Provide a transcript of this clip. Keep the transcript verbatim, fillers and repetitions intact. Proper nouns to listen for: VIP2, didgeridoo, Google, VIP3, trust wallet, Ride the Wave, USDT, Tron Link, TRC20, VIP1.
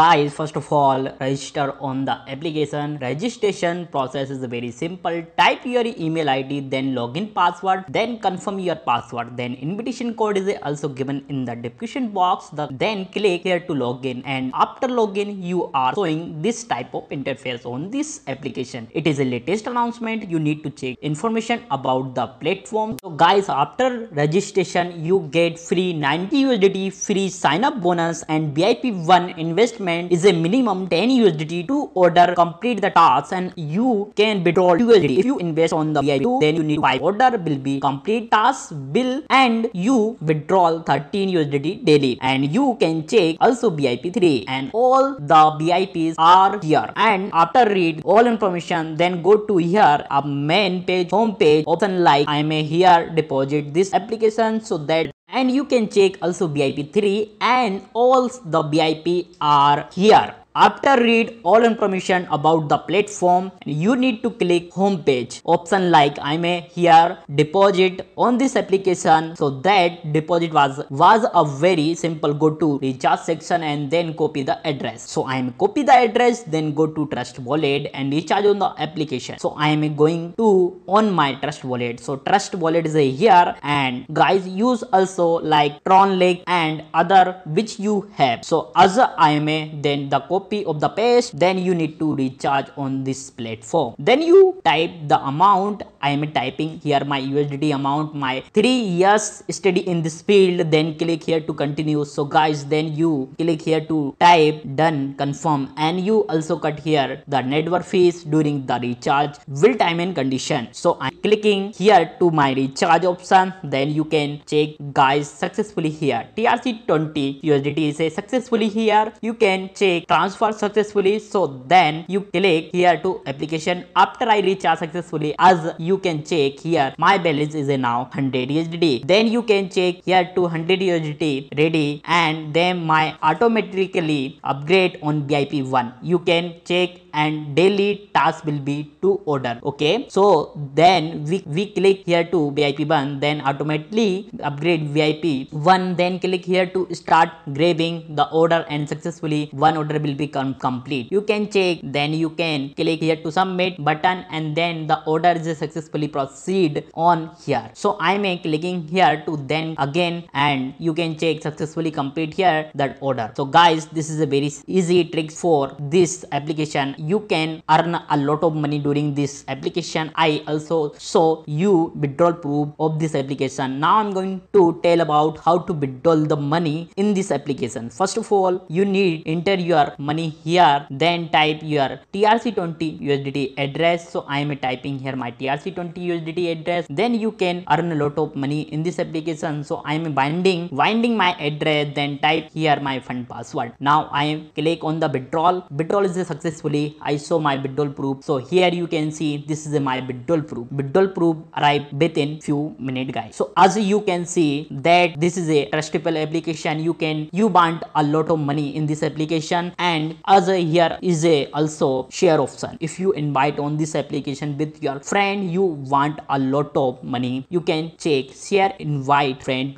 guys, first of all, register on the application. Registration process is very simple. Type your email I D, then login password, then confirm your password. Then invitation code is also given in the description box. The, then click here to login, and after login, you are showing this type of interface on this application. It is a latest announcement. You need to check information about the platform. So guys, after registration, you get free ninety U S D T, free sign up bonus, and V I P one investment is a minimum ten U S D T to order complete the tasks, and you can withdraw U S D T. If you invest on the V I P two, then you need five order will be complete task bill, and you withdraw thirteen U S D T daily, and you can check also V I P three, and all the V I Ps are here. And after read all information, then go to here a main page, home page option, like I may here deposit this application so that. And you can check also V I P three, and all the V I P are here. After read all information about the platform, you need to click home page option, like I may here deposit on this application so that deposit was was a very simple. Go to recharge section and then copy the address. So I am copy the address, then go to trust wallet and recharge on the application. So I am going to on my trust wallet. So trust wallet is here, and guys use also like Tron Link and other which you have. So as I may then the copy of the paste, then you need to recharge on this platform. Then you type the amount. I am typing here my U S D T amount, my three years study in this field, then click here to continue. So guys, then you click here to type done, confirm, and you also cut here the network fees during the recharge will time and condition. So I'm clicking here to my recharge option, then you can check guys successfully here. T R C twenty U S D T is a successfully here. You can check transfer successfully. So then you click here to application. After I recharge successfully, as you can check here my balance is now one hundred U S D T. Then you can check here to one hundred U S D T ready, and then my automatically upgrade on V I P one. You can check, and daily task will be to order. Okay, so then we, we click here to V I P one, then automatically upgrade V I P one, then click here to start grabbing the order, and successfully one order will become complete. You can check, then you can click here to submit button, and then the order is successfully proceed on here. So I may clicking here to then again, and you can check successfully complete here that order. So guys, this is a very easy trick for this application. You can earn a lot of money during this application. I also show you withdrawal proof of this application. Now I'm going to tell about how to withdraw the money in this application. First of all, you need enter your money here, then type your T R C twenty U S D T address. So I am typing here my T R C twenty U S D T address. Then you can earn a lot of money in this application. So I am binding binding my address, then type here my fund password. Now I am click on the withdrawal. Withdrawal is successfully I saw my withdrawal proof. So here you can see this is my withdrawal proof. Withdrawal proof arrived within few minutes, guys. So as you can see that this is a trustable application. You can you want a lot of money in this application, and as a, here is a also share option. If you invite on this application with your friend, you want a lot of money, you can check share invite friend to